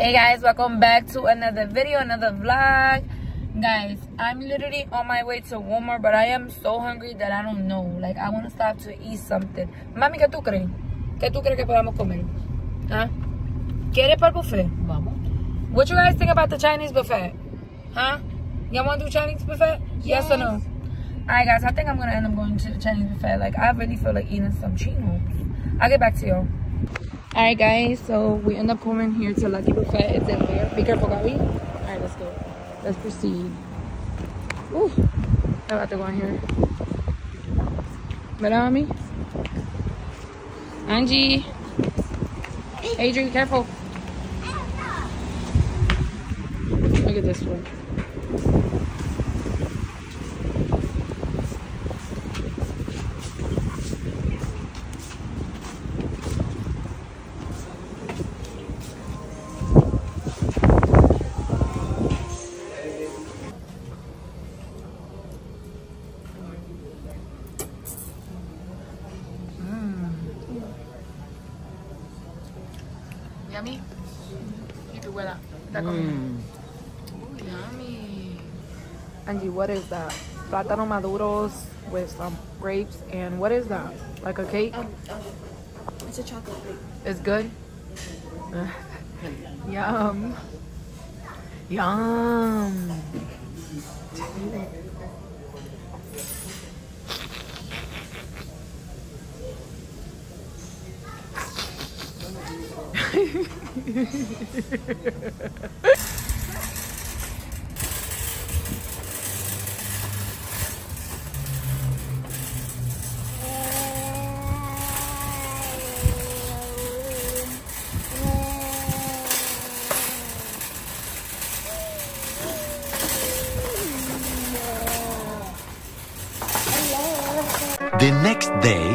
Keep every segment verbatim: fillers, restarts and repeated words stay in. Hey guys, welcome back to another video, another vlog. Guys, I'm literally on my way to Walmart, but I am so hungry that I don't know. Like, I want to stop to eat something. Mami, ¿qué tú crees? ¿Qué tú crees que podamos comer? Huh? ¿Quieres para el buffet? Vamos. What you guys think about the Chinese buffet? Huh? Y'all want to do Chinese buffet? Yes, yes or no? All right, guys, I think I'm going to end up going to the Chinese buffet. Like, I really feel like eating some chinos. I'll get back to y'all. Alright guys, so we end up coming here to Lucky Buffet. It's in there. Be careful, Gabby. Alright, let's go. Let's proceed. Ooh, I'm about to go in here. Madame, Angie, Adrian, careful. Look at this one. Yummy. You can wear that. That mm. Ooh, yummy. Angie, what is that? Plátano maduros with some grapes. And what is that? Like a cake? Um, um, it's a chocolate cake. It's good? Yum. Yum. The next day.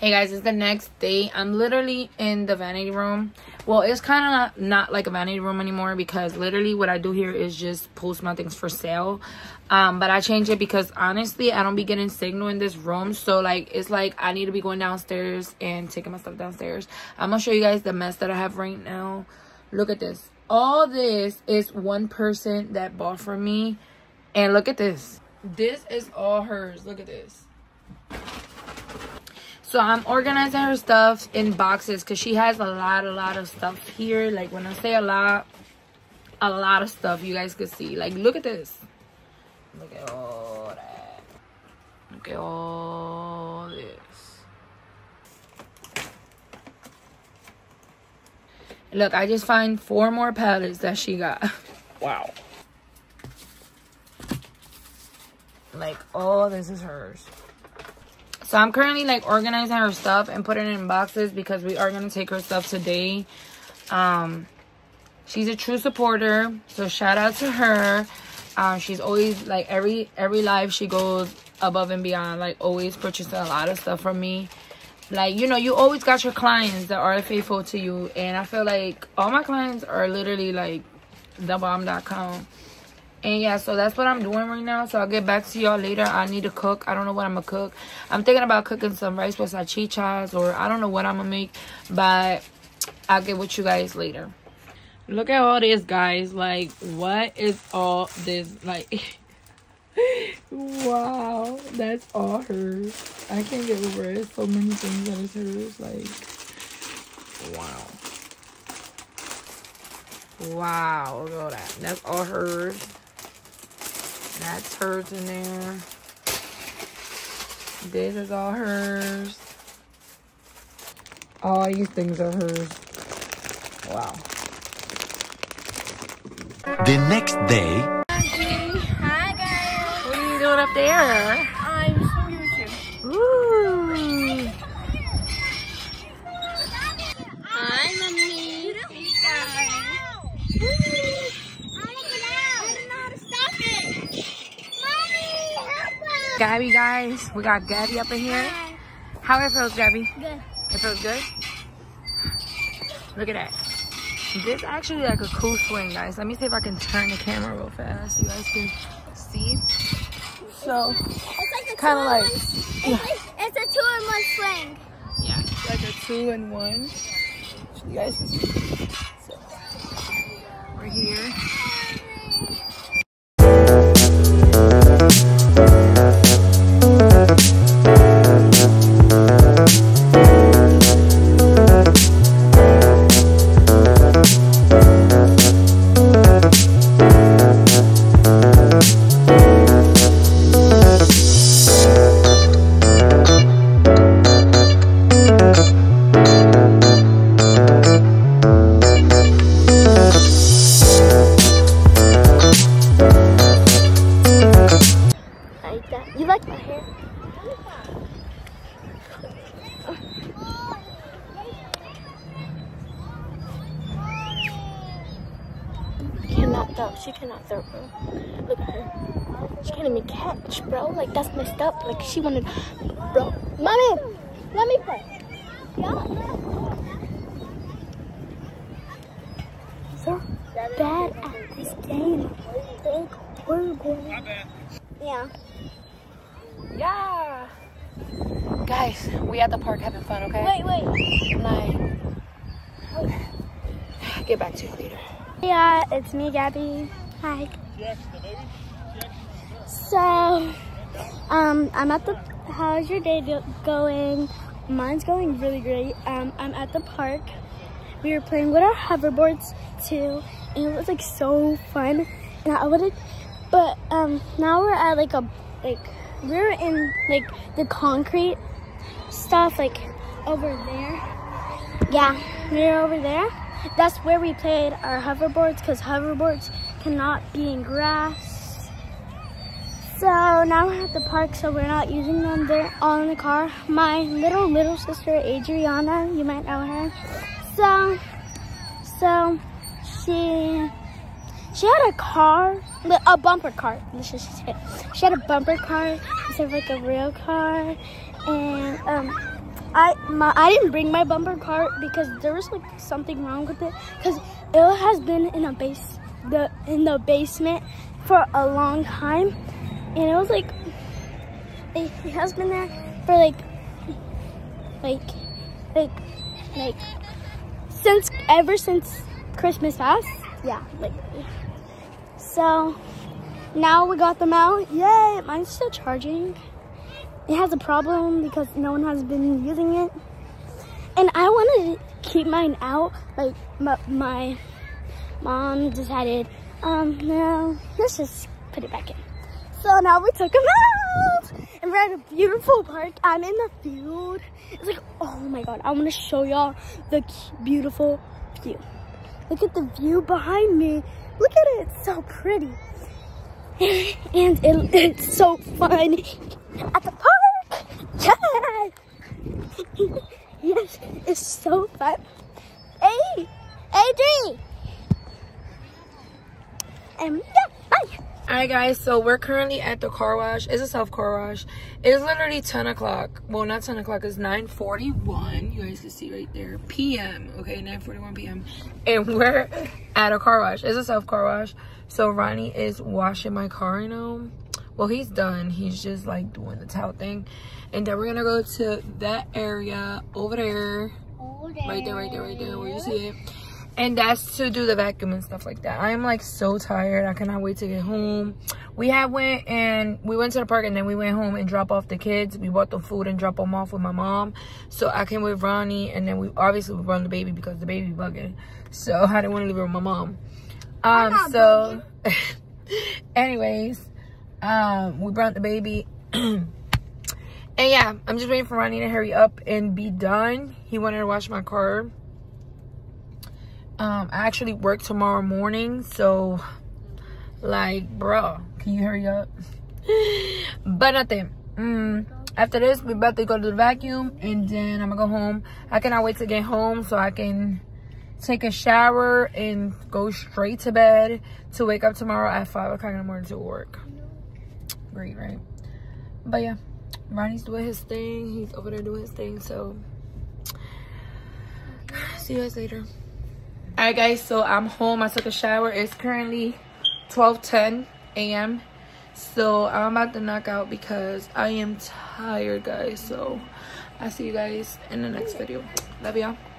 Hey guys, it's the next day. I'm literally in the vanity room. Well, it's kind of not like a vanity room anymore because literally what I do here is just post my things for sale. Um, but I changed it because honestly, I don't be getting signal in this room. So like, it's like I need to be going downstairs and taking my stuff downstairs. I'm gonna show you guys the mess that I have right now. Look at this. All this is one person that bought from me. And look at this. This is all hers. Look at this. So I'm organizing her stuff in boxes because she has a lot, a lot of stuff here. Like when I say a lot, a lot of stuff you guys could see. Like look at this. Look at all that. Look at all this. Look, I just find four more pallets that she got. Wow. Like all this is hers. So I'm currently like organizing her stuff and putting it in boxes because we are going to take her stuff today. Um, she's a true supporter. So shout out to her. Um, she's always like every every live she goes above and beyond. Like always purchasing a lot of stuff from me. Like, you know, you always got your clients that are faithful to you. And I feel like all my clients are literally like the bomb dot com. And yeah, so that's what I'm doing right now. So I'll get back to y'all later. I need to cook. I don't know what I'm going to cook. I'm thinking about cooking some rice with salchichas or I don't know what I'm going to make. But I'll get with you guys later. Look at all this, guys. Like, what is all this? Like, wow. That's all hers. I can't get over it. So many things that is hers. Like, wow. Wow. Look at all that. That's all hers. That's hers in there. This is all hers. All these things are hers. Wow. The next day. Hi guys. What are you doing up there? I'm from YouTube. Ooh. Hi, mommy. Gabby, guys, we got Gabby up in here. Hi. How it feels, Gabby? Good. It feels good? Look at that. This is actually like a cool swing, guys. Let me see if I can turn the camera real fast so you guys can see. So, it's kind of like... It's, like, it's a two-in-one swing. Yeah, it's like a two-in-one. You guys can see. So. cannot throw. She cannot throw, bro. Look at her. She can't even catch, bro. Like, that's messed up. Like, she wanted... Bro. Mommy! Let me play. So bad at this game. We're going. Yeah. Yeah. Guys, we at the park having fun, okay? Wait, wait. Like, get back to you later. Yeah, it's me, Gabby. Hi. So, um, I'm at the. How's your day going? Mine's going really great. Um, I'm at the park. We were playing with our hoverboards too, and it was like so fun. And I would, but um, now we're at like a like. We're in like the concrete stuff like over there. Yeah, we're over there. That's where we played our hoverboards because hoverboards cannot be in grass. So now we're at the park, so we're not using them. They're all in the car. My little little sister Adriana, you might know her. So so she She had a car, a bumper car. Let's just say she had a bumper car instead of like a real car. And um, I my I didn't bring my bumper car because there was like something wrong with it because it has been in a base the in the basement for a long time, and it was like it, it has been there for like like like like since ever since Christmas past. Yeah, like. So now we got them out. Yay! Mine's still charging. It has a problem because no one has been using it, and I wanted to keep mine out. Like my, my mom decided, um, no, let's just put it back in. So now we took them out, and we're at a beautiful park. I'm in the field. It's like, oh my god! I want to show y'all the beautiful view. Look at the view behind me. Look at it, it's so pretty. And it, it's so fun at the park. Yeah. Yes, it's so fun. Hey, Adri. And yeah, bye. All right, guys, so we're currently at the car wash. It's a self-car wash. It is literally ten o'clock. Well, not ten o'clock, it's nine forty-one. You guys can see right there, P M Okay, nine forty-one P M And we're at a car wash. It's a self-car wash. So Ronnie is washing my car, you know. Well, he's done. He's just, like, doing the towel thing. And then we're going to go to that area over there. Over there. Right there, right there, right there, where you see it. And that's to do the vacuum and stuff like that. I am, like, so tired. I cannot wait to get home. We had went and we went to the park, and then we went home and dropped off the kids. We bought the food and dropped them off with my mom. So I came with Ronnie, and then we obviously we brought the baby because the baby bugging. So I didn't want to leave her with my mom. Um, so anyways, um, we brought the baby. And yeah, I'm just waiting for Ronnie to hurry up and be done. He wanted to wash my car. Um, I actually work tomorrow morning, so, like, bruh, can you hurry up? But nothing. Mm. After this, we're about to go to the vacuum, and then I'm going to go home. I cannot wait to get home so I can take a shower and go straight to bed to wake up tomorrow at five o'clock in the morning to work. Great, right? But, yeah, Ronnie's doing his thing. He's over there doing his thing, so see you guys later. Alright guys, so I'm home. I took a shower. It's currently twelve ten A M So I'm about to knock out because I am tired, guys. So I'll see you guys in the next video. Love y'all.